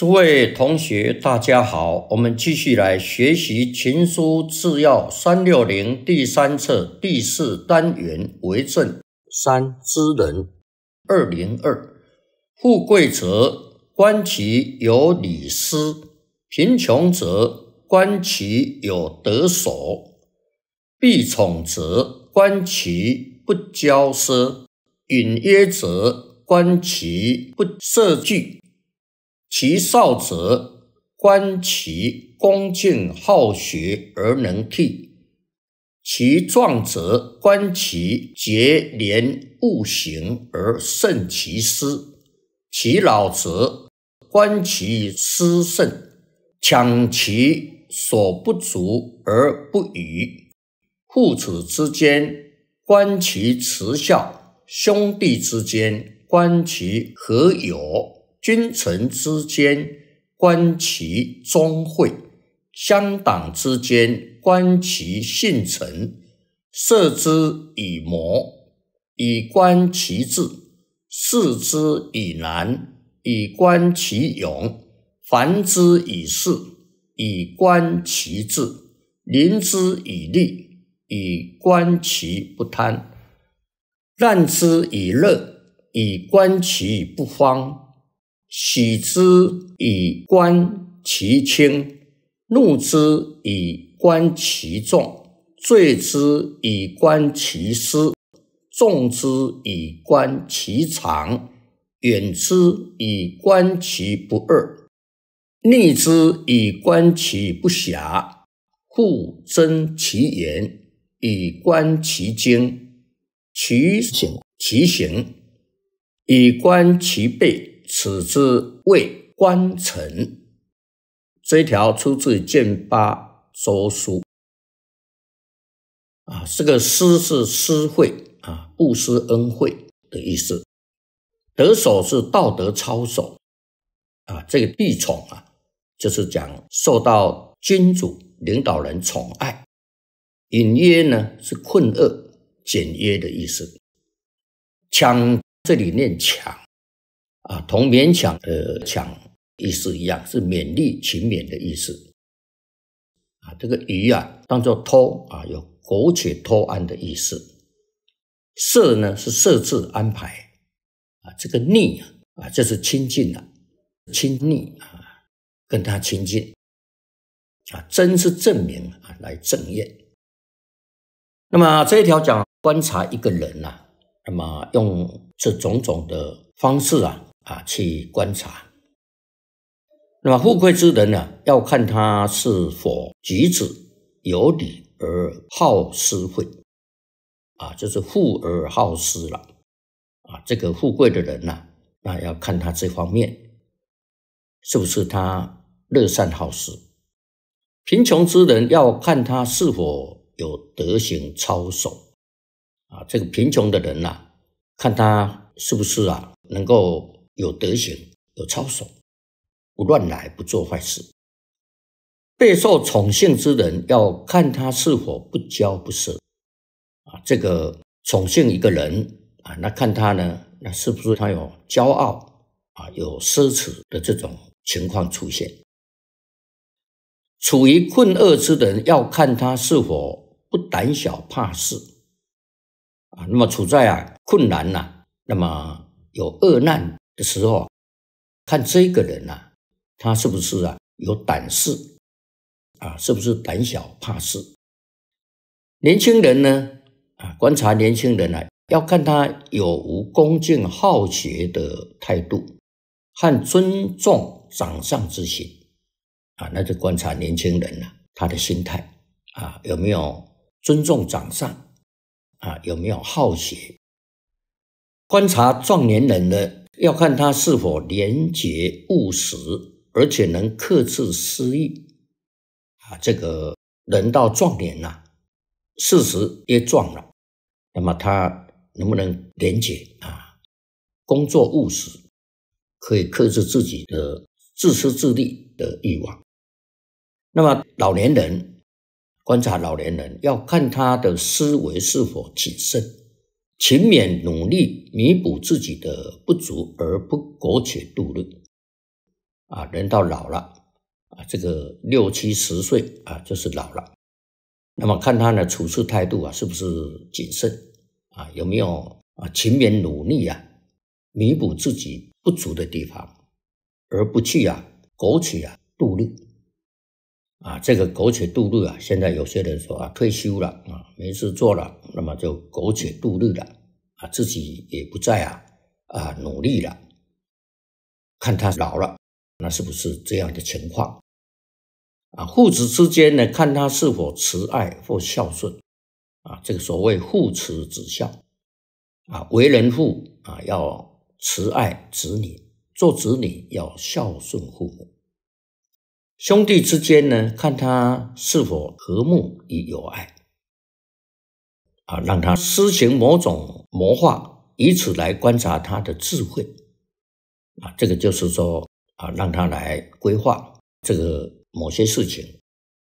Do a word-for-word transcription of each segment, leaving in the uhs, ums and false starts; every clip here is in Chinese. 诸位同学，大家好，我们继续来学习《群书治要》三六零第三册第四单元为政三之人二零二。富贵者，观其有礼失；贫穷者，观其有得守；婢宠者，观其不骄奢；隐约者，观其不涉据。其少者，观其恭敬好学而能替；其壮者，观其节廉务行而慎其私；其老者，观其失慎，强其所不足而不与；父子之间，观其慈孝；兄弟之间，观其和友。君臣之间，观其忠惠；乡党之间，观其信诚；射之以谋，以观其智；事之以难，以观其勇；繁之以事，以观其治；临之以利，以观其不贪；让之以乐，以观其不方；喜之以观其轻，怒之以观其重；罪之以观其私，重之以观其长；远之以观其不二，逆之以观其不暇；故增其言，以观其精；其行其行，以观其备。此之谓观臣。这条出自《建八周书》啊，这个施是施惠啊，布施恩惠的意思。得守是道德操守啊，这个婢宠啊，就是讲受到君主领导人宠爱。隐约呢是困厄、简约的意思。强，这里念强。啊，同勉强的强意思一样，是勉励勤勉的意思。啊，这个鱼啊，当作偷啊，有苟且偷安的意思。设呢是设置安排，啊，这个逆啊，啊，这是亲近啊，亲逆啊，跟他亲近。啊，真是证明啊，来证验。那么这一条讲观察一个人啊，那么用这种种的方式啊。啊，去观察。那么富贵之人呢、啊，要看他是否举止有礼而好施惠，啊，就是富而好施了。啊，这个富贵的人呢、啊，那要看他这方面是不是他乐善好施。贫穷之人要看他是否有德行操守。啊，这个贫穷的人呢、啊，看他是不是啊能够。有德行，有操守，不乱来，不做坏事。备受宠幸之人，要看他是否不骄不奢啊。这个宠幸一个人啊，那看他呢，那是不是他有骄傲啊，有奢侈的这种情况出现？处于困厄之人，要看他是否不胆小怕事啊。那么处在啊困难呐、啊，那么有恶难。的时候，看这个人啊，他是不是啊有胆识啊，是不是胆小怕事？年轻人呢啊，观察年轻人啊，要看他有无恭敬好学的态度和尊重长上之心啊，那就观察年轻人啊，他的心态啊，有没有尊重长上啊，有没有好学？观察壮年人的。要看他是否廉洁务实，而且能克制私欲啊。这个人到壮年呐、啊，四十也壮了，那么他能不能廉洁啊？工作务实，可以克制自己的自私自利的欲望。那么老年人，观察老年人，要看他的思维是否谨慎。勤勉努力弥补自己的不足而不苟且度日啊，人到老了啊，这个六七十岁啊，就是老了。那么看他的处事态度啊，是不是谨慎啊？有没有啊勤勉努力啊，弥补自己不足的地方，而不去啊苟且啊度日啊。这个苟且度日啊，现在有些人说啊，退休了啊，没事做了，那么就苟且度日了啊，自己也不再啊啊努力了。看他老了，那是不是这样的情况？啊，父子之间呢，看他是否慈爱或孝顺，啊，这个所谓父慈子孝，啊，为人父啊要慈爱子女，做子女要孝顺父母。兄弟之间呢，看他是否和睦与友爱，啊，让他施行某种谋划，以此来观察他的智慧，啊，这个就是说啊，让他来规划这个。某些事情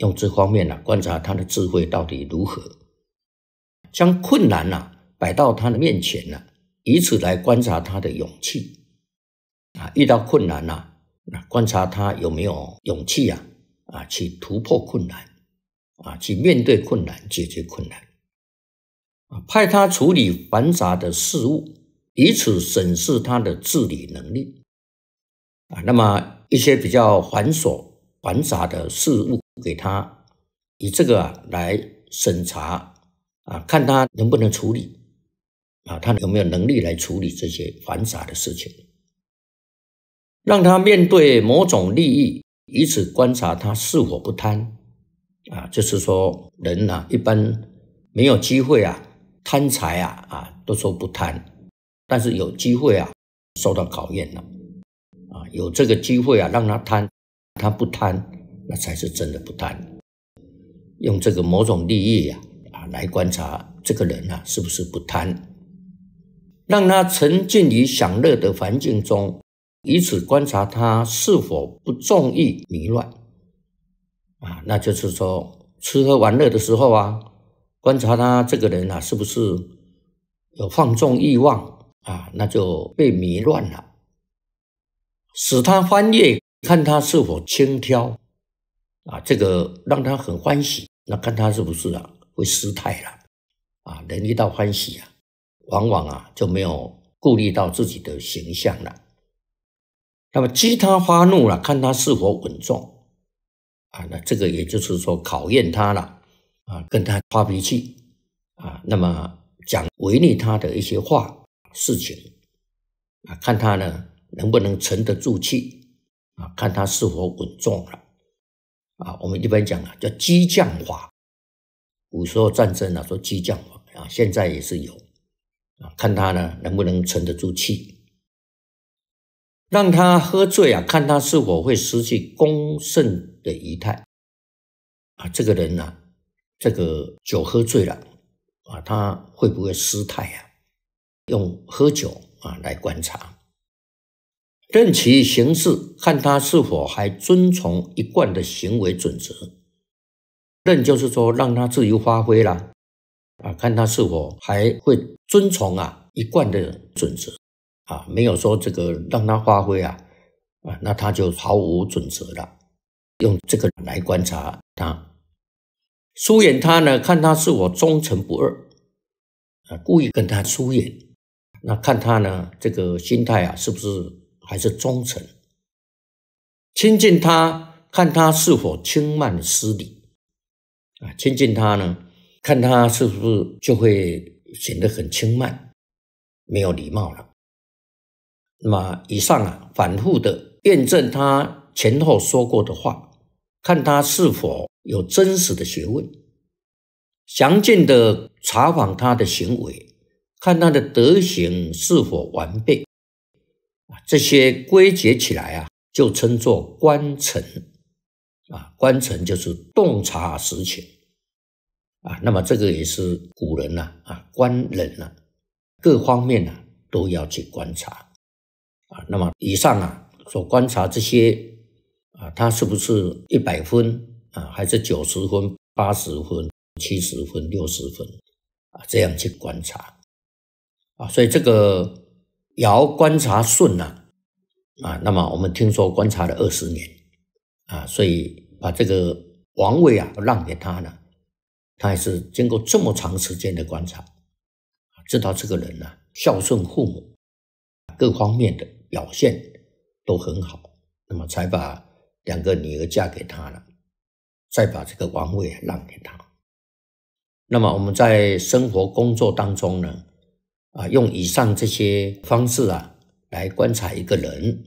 用这方面、啊、观察他的智慧到底如何，将困难、啊、摆到他的面前、啊、以此来观察他的勇气、啊、遇到困难、啊、观察他有没有勇气、啊啊、去突破困难、啊、去面对困难，解决困难、啊、派他处理繁杂的事物，以此审视他的治理能力、啊、那么一些比较繁琐繁杂的事物给他，以这个、啊、来审查啊，看他能不能处理啊，他有没有能力来处理这些繁杂的事情。让他面对某种利益，以此观察他是否不贪啊，就是说人啊一般没有机会啊贪财啊啊都说不贪，但是有机会啊受到考验了啊，有这个机会啊让他贪。他不贪，那才是真的不贪。用这个某种利益啊啊来观察这个人啊是不是不贪，让他沉浸于享乐的环境中，以此观察他是否不纵欲迷乱啊，那就是说吃喝玩乐的时候啊，观察他这个人啊是不是有放纵欲望啊，那就被迷乱了，使他翻越。看他是否轻佻啊，这个让他很欢喜，那看他是不是啊会失态了啊，人一到欢喜啊，往往啊就没有顾虑到自己的形象了。那么激他发怒了、啊，看他是否稳重啊，那这个也就是说考验他了啊，跟他发脾气啊，那么讲违逆他的一些话事情啊，看他呢能不能沉得住气。啊，看他是否稳重了啊！我们一般讲啊，叫激将法。古时候战争啊，说激将法啊，现在也是有啊。看他呢能不能沉得住气，让他喝醉啊，看他是否会失去公正的仪态啊。这个人啊，这个酒喝醉了啊，他会不会失态啊？用喝酒啊来观察。任其行事，看他是否还遵从一贯的行为准则。任就是说让他自由发挥啦，啊，看他是否还会遵从啊一贯的准则啊，没有说这个让他发挥啊啊，那他就毫无准则了。用这个来观察他，疏远他呢，看他是否忠诚不二啊，故意跟他疏远，那看他呢这个心态啊是不是？还是忠诚。亲近他，看他是否轻慢失礼啊，亲近他呢，看他是不是就会显得很轻慢，没有礼貌了。那么以上啊，反复的验证他前后说过的话，看他是否有真实的学问，详尽的查访他的行为，看他的德行是否完备。这些归结起来啊，就称作观察啊，观察就是洞察实情啊。那么这个也是古人啊啊，观人啊，各方面啊都要去观察啊。那么以上啊所观察这些啊，它是不是一百分啊，还是九十分、八十分、七十分、六十分啊？这样去观察啊，所以这个。尧观察舜啊，啊，那么我们听说观察了二十年啊，所以把这个王位啊让给他呢，他也是经过这么长时间的观察，知道这个人呢、啊、孝顺父母，各方面的表现都很好，那么才把两个女儿嫁给他了，再把这个王位让给他。那么我们在生活工作当中呢，啊，用以上这些方式啊来观察一个人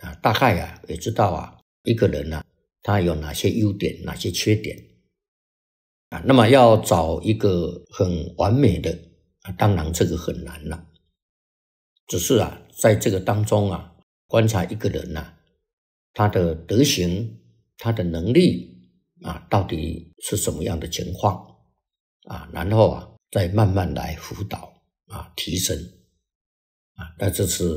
啊，大概啊也知道啊一个人啊他有哪些优点，哪些缺点啊。那么要找一个很完美的啊，当然这个很难了、啊。只是啊，在这个当中啊，观察一个人啊，他的德行、他的能力啊，到底是什么样的情况啊？然后啊，再慢慢来辅导啊，提升啊。那这是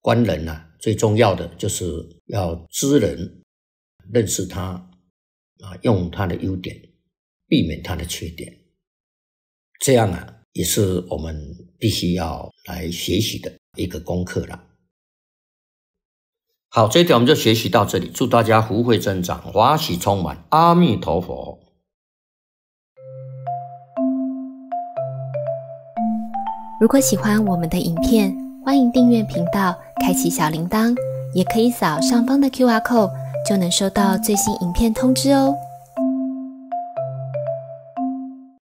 观人啊，最重要的就是要知人，认识他啊，用他的优点，避免他的缺点。这样啊，也是我们必须要来学习的一个功课了。好，这一条我们就学习到这里，祝大家福慧增长，法喜充满，阿弥陀佛。如果喜欢我们的影片，欢迎订阅频道，开启小铃铛，也可以扫上方的 Q R code， 就能收到最新影片通知哦。